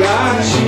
Got you.